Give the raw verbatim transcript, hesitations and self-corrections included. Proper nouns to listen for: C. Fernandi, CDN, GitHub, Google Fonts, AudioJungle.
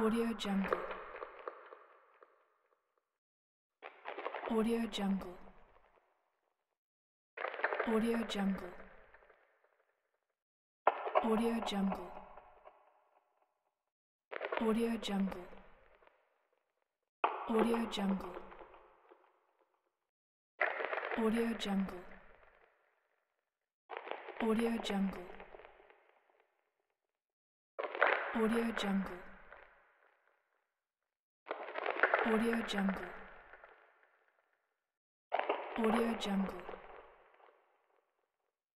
AudioJungle. AudioJungle. AudioJungle. AudioJungle. AudioJungle. AudioJungle. AudioJungle. AudioJungle. AudioJungle. AudioJungle. AudioJungle.